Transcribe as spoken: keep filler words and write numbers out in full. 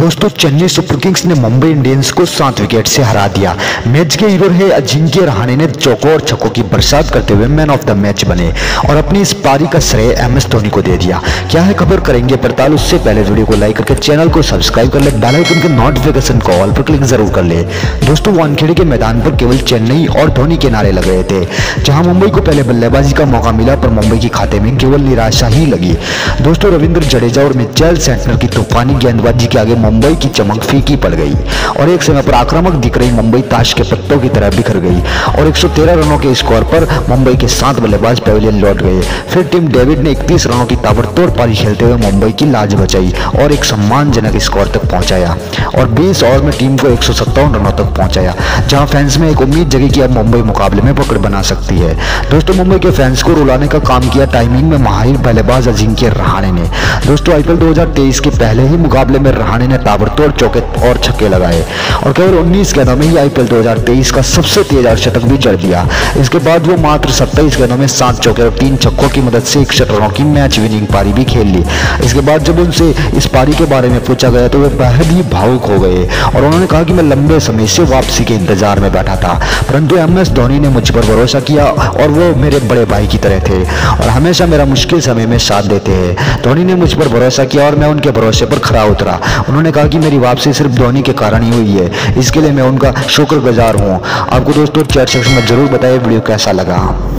दोस्तों चेन्नई सुपरकिंग्स ने मुंबई इंडियंस को सात विकेट से हरा दिया। मैच के हीरो रहे अजिंक्य रहाणे ने चौकों और छक्कों की बरसात करते हुए मैन ऑफ द मैच बने और अपनी इस पारी का श्रेय एम एस धोनी को दे दिया। क्या है खबर, करेंगे पड़ताल। उससे पहले वीडियो को लाइक करके चैनल को सब्सक्राइब कर ले, बेल आइकन के नोटिफिकेशन को ऑल पर क्लिक जरूर कर ले। दोस्तों वानखेड़े के मैदान पर केवल चेन्नई और धोनी के नारे लग रहे थे। जहाँ मुंबई को पहले बल्लेबाजी का मौका मिला पर मुंबई के खाते में केवल निराशा ही लगी। दोस्तों रविंद्र जडेजा और मिचेल सैंटनर की तूफानी गेंदबाजी के आगे मुंबई की चमक फीकी पड़ गई और एक समय पर आक्रामक दिख रही मुंबई ताश के पत्तों की तरह बिखर गई और एक सौ तेरह रनों के स्कोर पर मुंबई के सात बल्लेबाज पवेलियन लौट गए। फिर टीम डेविड ने इकतीस रनों की ताबड़तोड़ पारी खेलते हुए मुंबई की लाज बचाई और एक सम्मानजनक स्कोर तक पहुंचाया और बीस ओवर में टीम को एक सौ सत्तावन रनों तक पहुंचाया, जहां फैंस में एक उम्मीद जगी कि अब मुंबई मुकाबले में पकड़ बना सकती है। दोस्तों मुंबई के फैंस को रुलाने का काम किया टाइमिंग में माहिर बल्लेबाज अजिंक्य रहाणे ने। दोस्तों आईपीएल दो हज़ार तेईस के पहले ही मुकाबले में रहाणे ने ताबड़तोड़ चौके और छक्के लगाए और केवल उन्नीस गेंदों में ही आईपीएल दो हज़ार तेईस का सबसे तेज अर्धशतक भी जड़ दिया। इसके बाद वो मात्र सत्ताईस गेंदों में सात चौके और तीन छक्कों की मदद से इकसठ रनों की मैच विनिंग पारी भी खेल ली। इसके बाद जब उनसे इस पारी के बारे में पूछा गया तो वे बेहद ही भावुक हो गए और उन्होंने कहा कि मैं लंबे समय से वापसी के इंतजार में बैठा था, परंतु एम एस धोनी ने मुझ पर भरोसा किया और वो मेरे बड़े भाई की तरह थे और हमेशा मेरा मुश्किल समय में साथ देते हैं। धोनी ने मुझ पर भरोसा किया और मैं उनके भरोसे पर खरा उतरा। उन्होंने कहा कि मेरी वापसी सिर्फ धोनी के कारण ही हुई है, इसके लिए मैं उनका शुक्रगुजार हूँ। आपको दोस्तों चैट सेक्शन में जरूर बताइए वीडियो कैसा लगा।